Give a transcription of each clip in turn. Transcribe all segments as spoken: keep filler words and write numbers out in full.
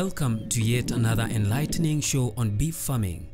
Welcome to yet another enlightening show on beef farming.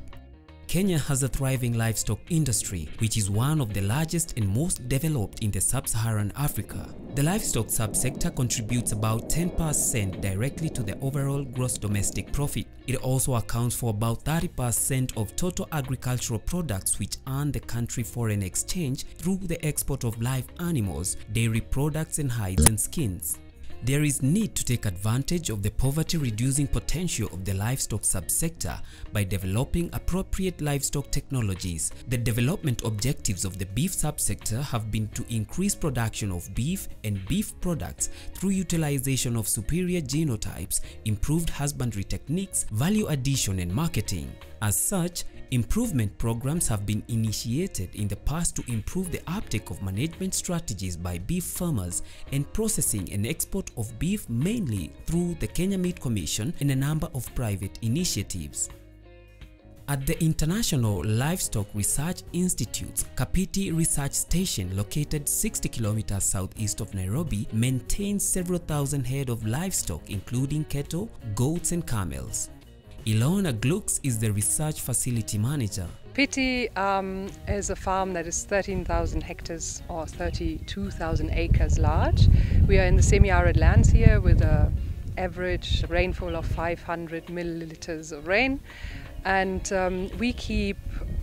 Kenya has a thriving livestock industry, which is one of the largest and most developed in the sub-Saharan Africa. The livestock subsector contributes about ten percent directly to the overall gross domestic profit. It also accounts for about thirty percent of total agricultural products, which earn the country foreign exchange through the export of live animals, dairy products and hides and skins. There is need to take advantage of the poverty-reducing potential of the livestock subsector by developing appropriate livestock technologies. The development objectives of the beef subsector have been to increase production of beef and beef products through utilization of superior genotypes, improved husbandry techniques, value addition and marketing. As such, improvement programs have been initiated in the past to improve the uptake of management strategies by beef farmers and processing and export of beef mainly through the Kenya Meat Commission and a number of private initiatives. At the International Livestock Research Institute's Kapiti Research Station, located sixty kilometers southeast of Nairobi, maintains several thousand head of livestock including cattle, goats and camels. Ilona Glucks is the research facility manager. Kapiti um, is a farm that is thirteen thousand hectares or thirty-two thousand acres large. We are in the semi-arid lands here with an average rainfall of five hundred milliliters of rain, and um, we keep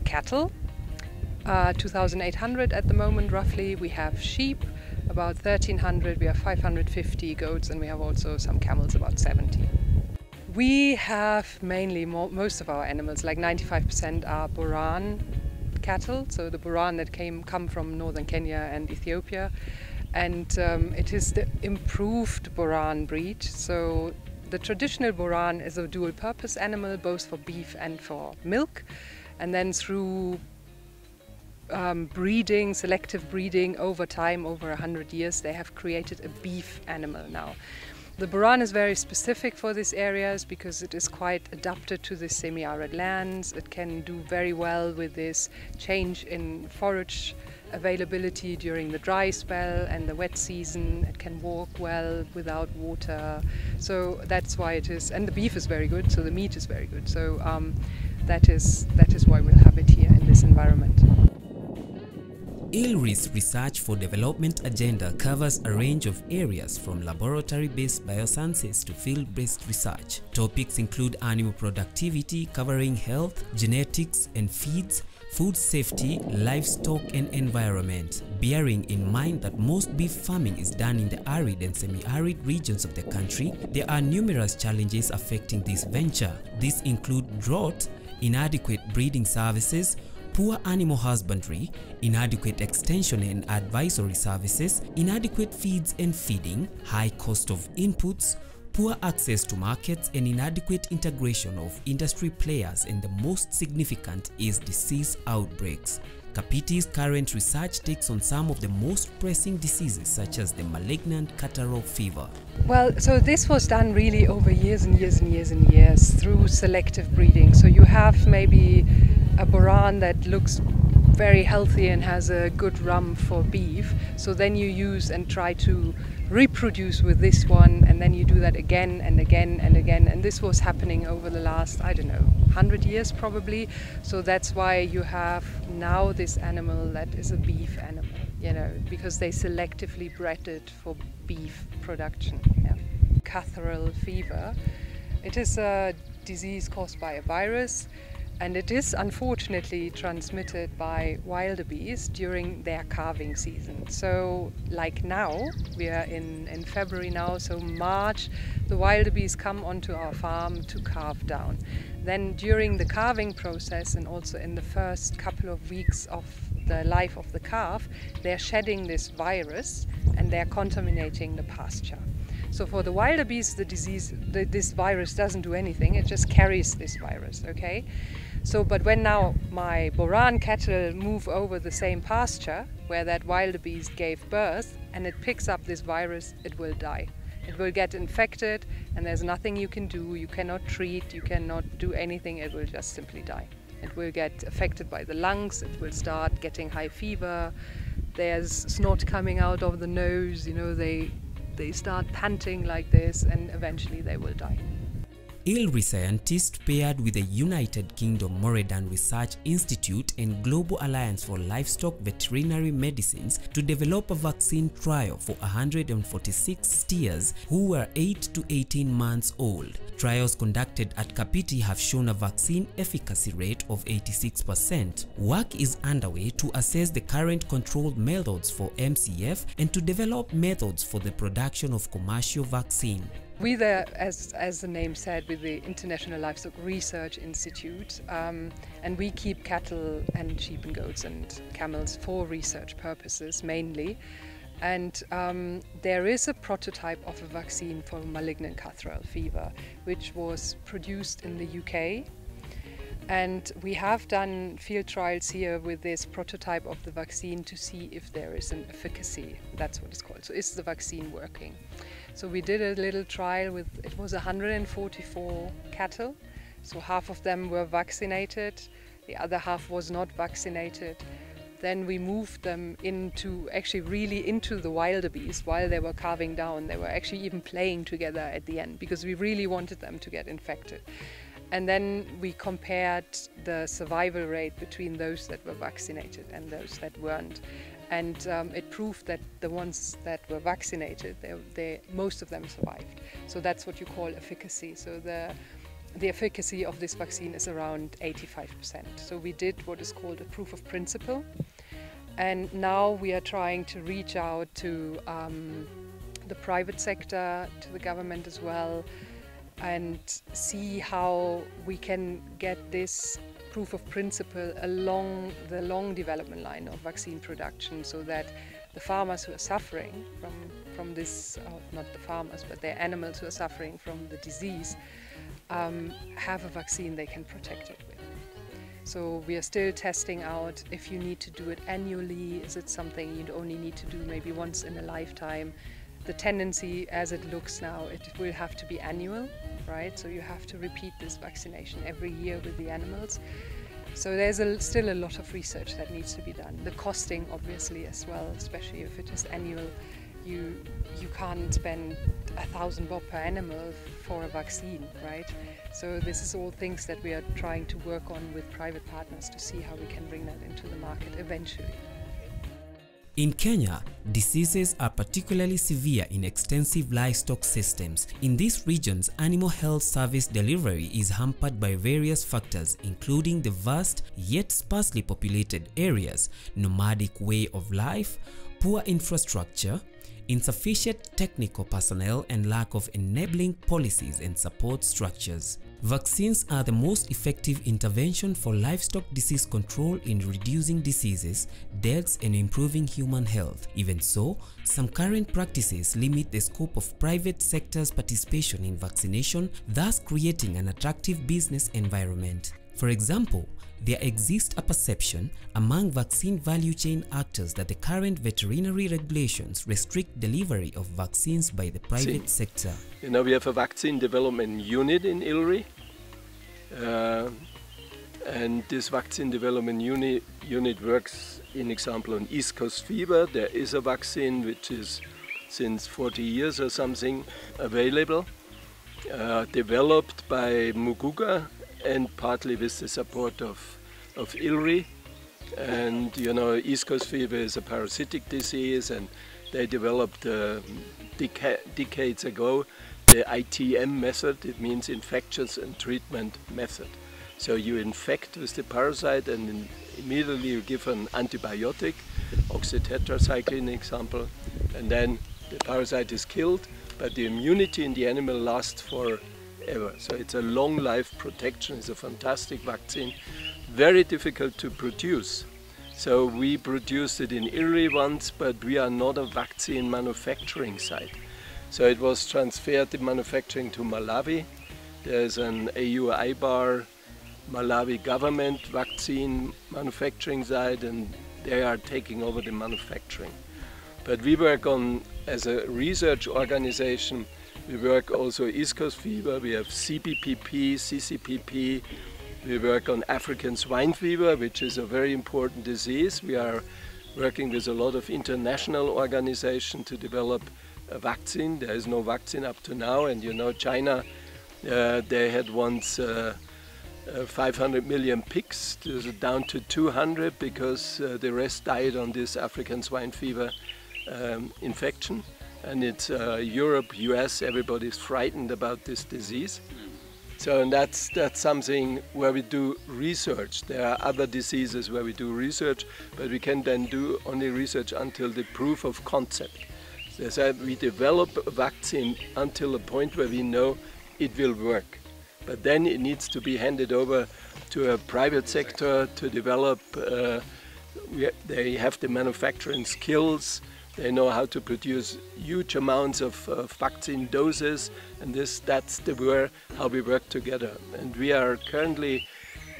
cattle, uh, two thousand eight hundred at the moment roughly. We have sheep, about one thousand three hundred, we have five hundred fifty goats, and we have also some camels, about seventy. We have mainly mo most of our animals, like ninety-five percent are Boran cattle, so the Boran that came come from northern Kenya and Ethiopia, and um, it is the improved Boran breed. So the traditional Boran is a dual purpose animal, both for beef and for milk, and then through um, breeding, selective breeding over time, over one hundred years, they have created a beef animal now. The Boran is very specific for these areas because it is quite adapted to the semi-arid lands. It can do very well with this change in forage availability during the dry spell and the wet season. It can walk well without water, so that's why it is. And the beef is very good, so the meat is very good. So um, that is that is why we'll have it here in this environment. ILRI's Research for Development Agenda covers a range of areas from laboratory-based biosciences to field-based research. Topics include animal productivity, covering health, genetics and feeds, food safety, livestock and environment, bearing in mind that most beef farming is done in the arid and semi-arid regions of the country. There are numerous challenges affecting this venture. These include drought, inadequate breeding services, poor animal husbandry, inadequate extension and advisory services, inadequate feeds and feeding, high cost of inputs, poor access to markets and inadequate integration of industry players, and the most significant is disease outbreaks. Kapiti's current research takes on some of the most pressing diseases, such as the malignant catarrhal fever. Well, so this was done really over years and years and years and years through selective breeding. So you have maybe a Boran that looks very healthy and has a good rum for beef, so then you use and try to reproduce with this one, and then you do that again and again and again, and this was happening over the last, I don't know, one hundred years probably. So that's why you have now this animal that is a beef animal, you know, because they selectively bred it for beef production. Yeah. Catarrhal fever, it is a disease caused by a virus, and it is unfortunately transmitted by wildebeest during their calving season. So like now, we are in, in February now, so March, the wildebeest come onto our farm to calve down. Then during the calving process and also in the first couple of weeks of the life of the calf, they're shedding this virus and they're contaminating the pasture. So for the wildebeest, the disease, the, this virus doesn't do anything, it just carries this virus, okay? So, but when now my Boran cattle move over the same pasture where that wildebeest gave birth and it picks up this virus, it will die. It will get infected and there's nothing you can do, you cannot treat, you cannot do anything, it will just simply die. It will get affected by the lungs, it will start getting high fever, there's snot coming out of the nose, you know, they... They start panting like this and eventually they will die. ILRI scientists paired with the United Kingdom Moridan Research Institute and Global Alliance for Livestock Veterinary Medicines to develop a vaccine trial for one hundred forty-six steers who were eight to eighteen months old. Trials conducted at Kapiti have shown a vaccine efficacy rate of eighty-six percent. Work is underway to assess the current controlled methods for M C F and to develop methods for the production of commercial vaccine. We there, as, as the name said, with the International Livestock Research Institute, um, and we keep cattle and sheep and goats and camels for research purposes mainly. And um, there is a prototype of a vaccine for malignant catarrhal fever, which was produced in the U K. And we have done field trials here with this prototype of the vaccine to see if there is an efficacy. That's what it's called. So is the vaccine working? So we did a little trial with, it was one hundred forty-four cattle, so half of them were vaccinated, the other half was not vaccinated. Then we moved them into, actually really into the wildebeest while they were calving down. They were actually even playing together at the end because we really wanted them to get infected. And then we compared the survival rate between those that were vaccinated and those that weren't. And um, it proved that the ones that were vaccinated, they, they, most of them survived. So that's what you call efficacy. So the, the efficacy of this vaccine is around eighty-five percent. So we did what is called a proof of principle. And now we are trying to reach out to um, the private sector, to the government as well, and see how we can get this proof of principle along the long development line of vaccine production, so that the farmers who are suffering from, from this, uh, not the farmers, but their animals who are suffering from the disease, um, have a vaccine they can protect it with. So we are still testing out if you need to do it annually, is it something you'd only need to do maybe once in a lifetime. The tendency, as it looks now, it will have to be annual, right? So you have to repeat this vaccination every year with the animals. So there's a, still a lot of research that needs to be done. The costing, obviously, as well, especially if it is annual. You, you can't spend a thousand bob per animal for a vaccine, right? So this is all things that we are trying to work on with private partners to see how we can bring that into the market eventually. In Kenya, diseases are particularly severe in extensive livestock systems. In these regions, animal health service delivery is hampered by various factors, including the vast yet sparsely populated areas, nomadic way of life, poor infrastructure, insufficient technical personnel, and lack of enabling policies and support structures. Vaccines are the most effective intervention for livestock disease control in reducing diseases, deaths, and improving human health. Even so, some current practices limit the scope of private sector's participation in vaccination, thus creating an attractive business environment. For example, there exists a perception among vaccine value chain actors that the current veterinary regulations restrict delivery of vaccines by the private See, sector. You know, we have a vaccine development unit in ILRI, uh, and this vaccine development uni unit works, in example, on East Coast Fever. There is a vaccine which is since forty years or something available, uh, developed by Muguga, and partly with the support of, of ILRI. And you know, East Coast Fever is a parasitic disease, and they developed uh, deca decades ago the I T M method. It means infectious and treatment method. So you infect with the parasite and in immediately you give an antibiotic, oxytetracycline example, and then the parasite is killed, but the immunity in the animal lasts for ever. So it's a long life protection. It's a fantastic vaccine, very difficult to produce. So we produced it in ILRI once, but we are not a vaccine manufacturing site. So it was transferred in manufacturing to Malawi. There's an A U I bar Malawi government vaccine manufacturing site, and they are taking over the manufacturing. But we work on, as a research organization, we work also East Coast Fever, we have C P P P, C C P P, we work on African Swine Fever, which is a very important disease. We are working with a lot of international organizations to develop a vaccine. There is no vaccine up to now, and you know China Uh, they had once uh, uh, five hundred million pigs, down to two hundred because uh, the rest died on this African swine fever um, infection. And it's uh, Europe, U S, everybody's frightened about this disease. So and that's, that's something where we do research. There are other diseases where we do research, but we can then do only research until the proof of concept. So, so we develop a vaccine until a point where we know it will work. But then it needs to be handed over to a private sector to develop. Uh, we, they have the manufacturing skills. They know how to produce huge amounts of uh, vaccine doses, and this that's the where how we work together. And we are currently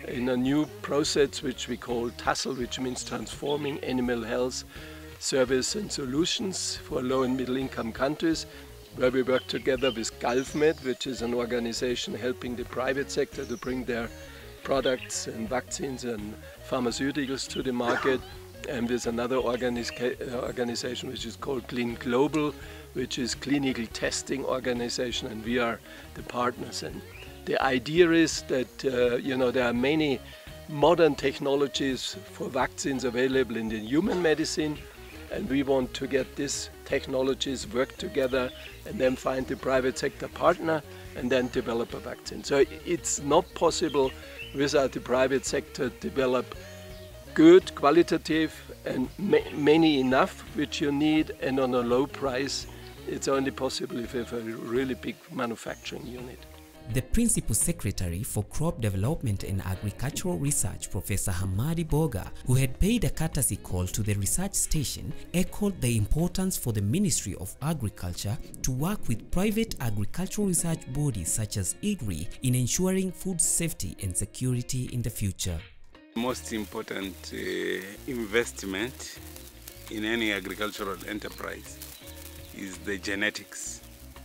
in a new process which we call T A S L, which means transforming animal health service and solutions for low and middle income countries, where we work together with GulfMed, which is an organization helping the private sector to bring their products and vaccines and pharmaceuticals to the market. And there's another organi organization which is called Clean Global, which is clinical testing organization, and we are the partners. And the idea is that uh, you know, there are many modern technologies for vaccines available in the human medicine, and we want to get these technologies work together and then find the private sector partner and then develop a vaccine. So it's not possible without the private sector develop good, qualitative, and ma many enough, which you need, and on a low price. It's only possible if you have a really big manufacturing unit. The Principal Secretary for Crop Development and Agricultural Research, Professor Hamadi Boga, who had paid a courtesy call to the research station, echoed the importance for the Ministry of Agriculture to work with private agricultural research bodies such as I G R I in ensuring food safety and security in the future. Most important uh, investment in any agricultural enterprise is the genetics,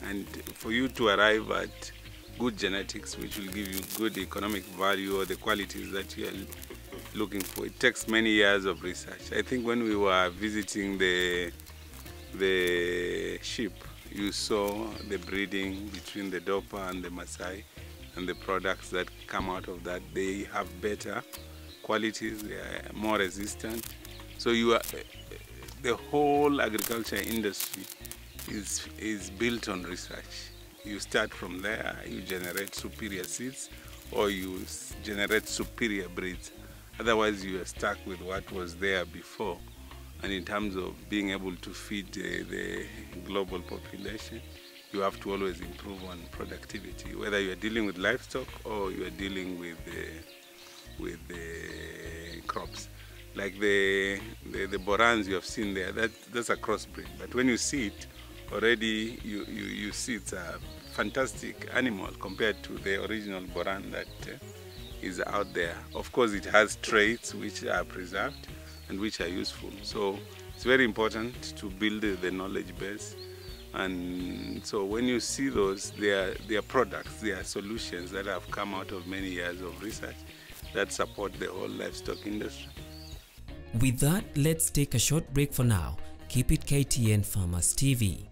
and for you to arrive at good genetics which will give you good economic value or the qualities that you are looking for, it takes many years of research. I think when we were visiting the the sheep, you saw the breeding between the Dopper and the Maasai, and the products that come out of that, they have better qualities, they are more resistant. So you are, the whole agriculture industry is, is built on research. You start from there, you generate superior seeds or you generate superior breeds. Otherwise you are stuck with what was there before. And in terms of being able to feed the, the global population, you have to always improve on productivity, whether you are dealing with livestock or you are dealing with the with the crops. Like the, the, the Borans you have seen there, that, that's a crossbreed. But when you see it, already you, you, you see it's a fantastic animal compared to the original Boran that uh, is out there. Of course, it has traits which are preserved and which are useful. So it's very important to build the knowledge base. And so when you see those, they are, they are products, they are solutions that have come out of many years of research that support the whole livestock industry. With that, let's take a short break for now. Keep it K T N Farmers T V.